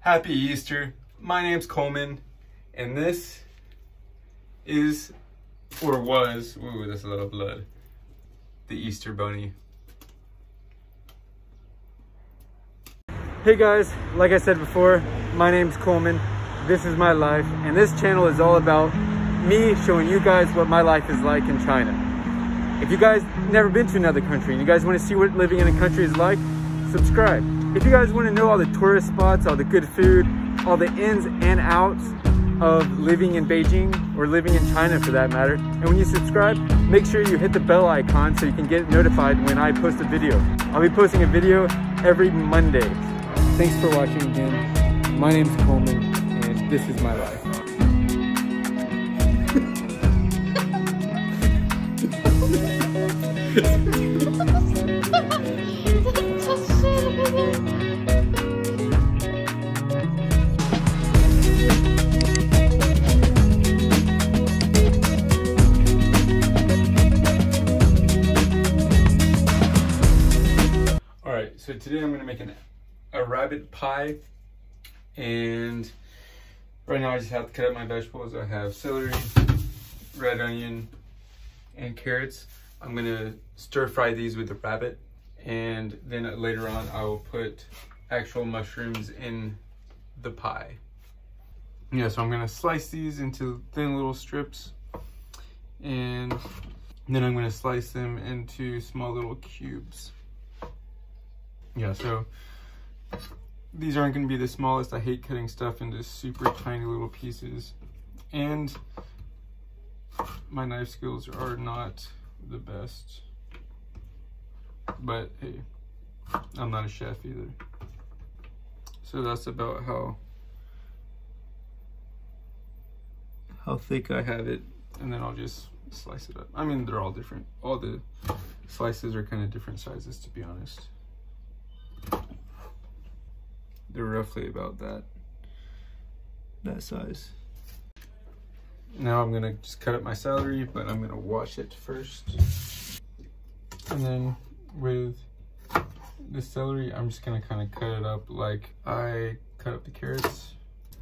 Happy Easter. My name's Coleman, and this is, or was, ooh, that's a lot of blood, the Easter Bunny. Hey guys, like I said before, my name's Coleman, this is my life, and this channel is all about me showing you guys what my life is like in China. If you guys never been to another country and you guys want to see what living in a country is like, subscribe. If you guys want to know all the tourist spots, all the good food, all the ins and outs of living in Beijing, or living in China for that matter, and when you subscribe, make sure you hit the bell icon so you can get notified when I post a video. I'll be posting a video every Monday. Thanks for watching again. My name's Coleman, and this is my life. Alright, so today I'm going to make a rabbit pie, and right now I just have to cut up my vegetables. I have celery, red onion, and carrots. I'm gonna stir fry these with the rabbit, and then later on I will put actual mushrooms in the pie. Yeah, so I'm gonna slice these into thin little strips, and then I'm gonna slice them into small little cubes. Yeah, so these aren't gonna be the smallest. I hate cutting stuff into super tiny little pieces, and my knife skills are not the best, but hey, I'm not a chef either, so that's about how thick I have it, and then I'll just slice it up. I mean, they're all different, all the slices are kind of different sizes, to be honest. They're roughly about that size. Now I'm gonna just cut up my celery, but I'm gonna wash it first. And then with the celery, I'm just gonna kind of cut it up like I cut up the carrots.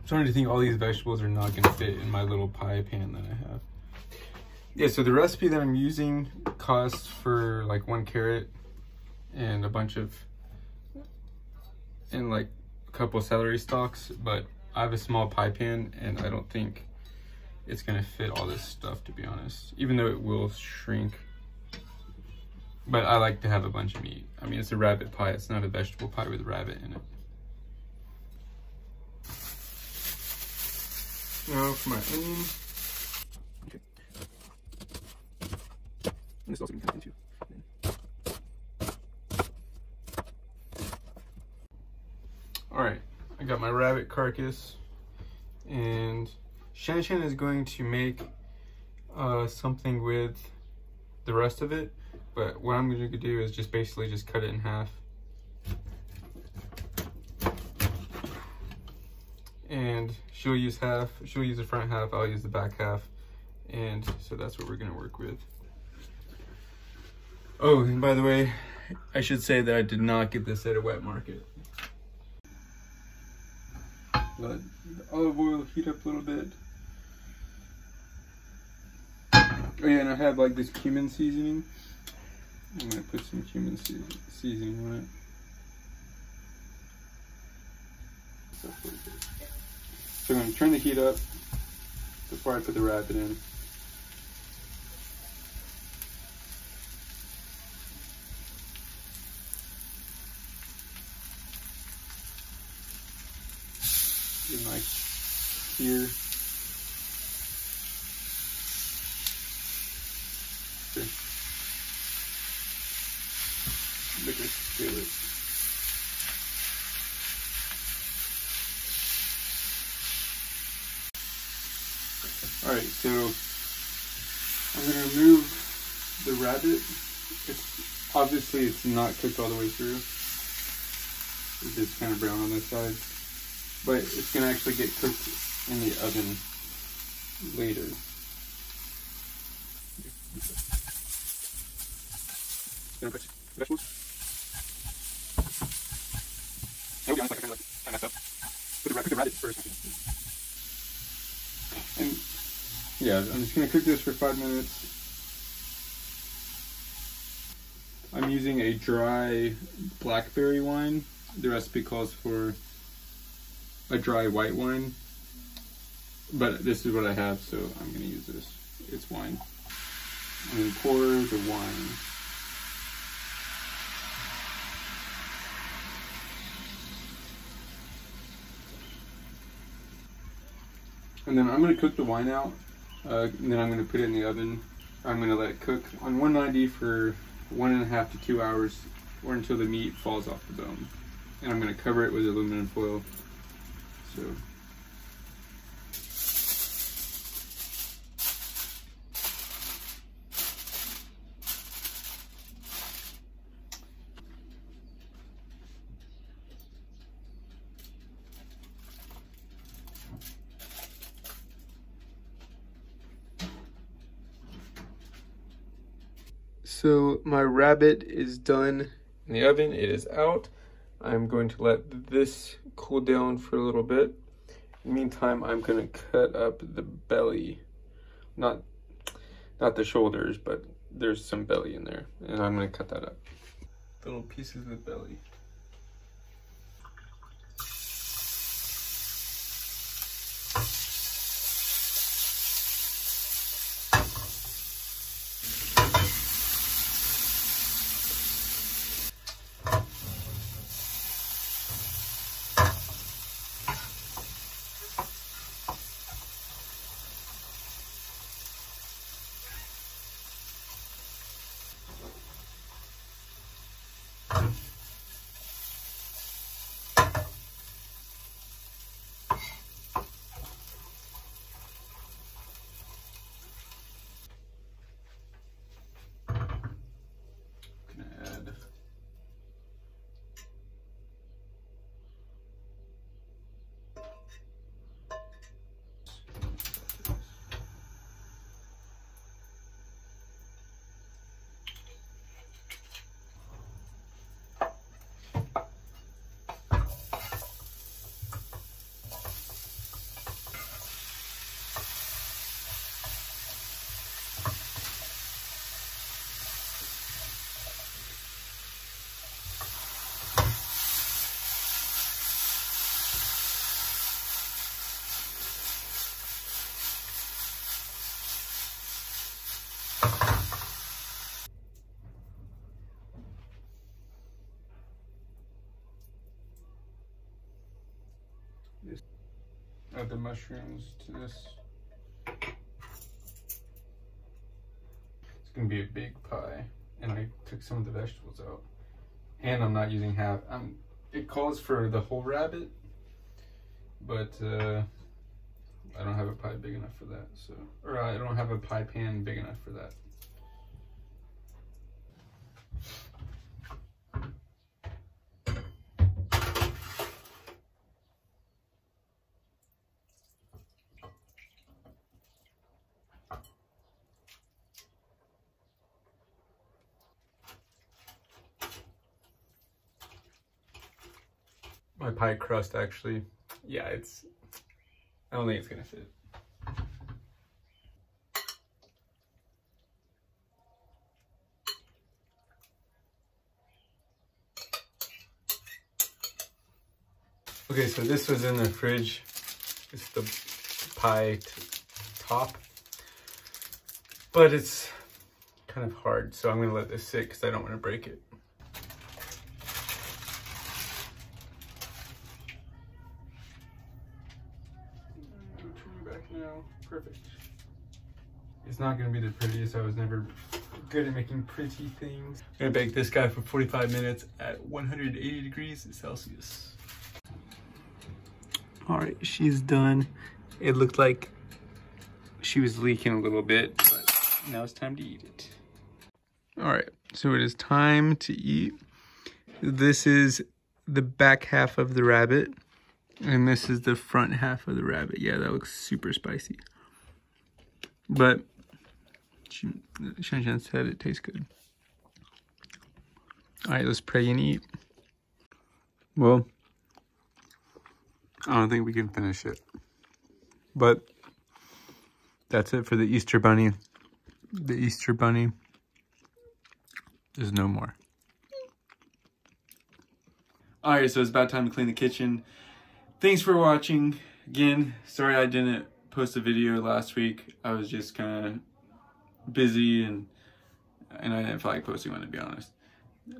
I'm starting to think all these vegetables are not gonna fit in my little pie pan that I have. Yeah, so the recipe that I'm using costs for like 1 carrot and a bunch of, and like a couple celery stalks, but I have a small pie pan and I don't think it's gonna fit all this stuff, to be honest, even though it will shrink. But I like to have a bunch of meat. I mean, it's a rabbit pie, it's not a vegetable pie with a rabbit in it. Now for my onion. Okay. And this also can cut into. All right, I got my rabbit carcass, and Shanshan is going to make something with the rest of it, but what I'm going to do is just basically just cut it in half and she'll use the front half, I'll use the back half, and so that's what we're going to work with. Oh, and by the way, I should say that I did not get this at a wet market. Let the olive oil heat up a little bit. Oh yeah, and I have like this cumin seasoning. I'm gonna put some cumin seasoning on it. So I'm gonna turn the heat up before I put the rabbit in. In like here. Okay. Look at it. All right, so I'm gonna remove the rabbit. Obviously it's not cooked all the way through. It's just kind of brown on this side, but it's gonna actually get cooked in the oven later. Gonna put the vegetables. I hope you honestly, I kinda messed up. Put cook the rabbit first. And yeah, I'm just gonna cook this for 5 minutes. I'm using a dry blackberry wine. The recipe calls for a dry white wine, but this is what I have, so I'm gonna use this. It's wine. I'm gonna pour the wine. And then I'm gonna cook the wine out, and then I'm gonna put it in the oven. I'm gonna let it cook on 190 for 1.5 to 2 hours, or until the meat falls off the bone. And I'm gonna cover it with aluminum foil. So. So my rabbit is done in the oven, it is out. I'm going to let this cool down for a little bit. In the meantime, I'm gonna cut up the belly. Not the shoulders, but there's some belly in there. And I'm gonna cut that up. Little pieces of the belly. Add the mushrooms to this. It's gonna be a big pie, and I took some of the vegetables out. And I'm not using half. It calls for the whole rabbit, but I don't have a pie big enough for that. So, or I don't have a pie pan big enough for that. My pie crust, actually, yeah, I don't think it's gonna fit. Okay, so this was in the fridge. It's the pie top, but it's kind of hard, so I'm gonna let this sit because I don't want to break it. Perfect. It's not gonna be the prettiest. I was never good at making pretty things. I'm gonna bake this guy for 45 minutes at 180 degrees Celsius. All right, she's done. It looked like she was leaking a little bit, but now it's time to eat it. All right, so it is time to eat. This is the back half of the rabbit, and this is the front half of the rabbit. Yeah, that looks super spicy. But Shanshan said it tastes good. All right, let's pray and eat. Well, I don't think we can finish it. But that's it for the Easter Bunny. The Easter Bunny is no more. Alright, so it's about time to clean the kitchen. Thanks for watching. Again, sorry I didn't post a video last week. I was just kind of busy and I didn't feel like posting one, to be honest.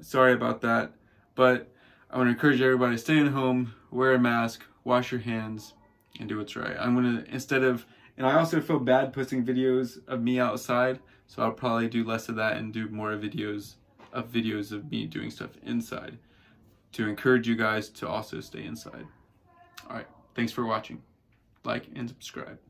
Sorry about that. But I want to encourage everybody to stay at home, wear a mask, wash your hands, and do what's right. I'm going to, instead of, and I also feel bad posting videos of me outside, so I'll probably do less of that and do more videos of me doing stuff inside to encourage you guys to also stay inside. All right, thanks for watching. Like and subscribe.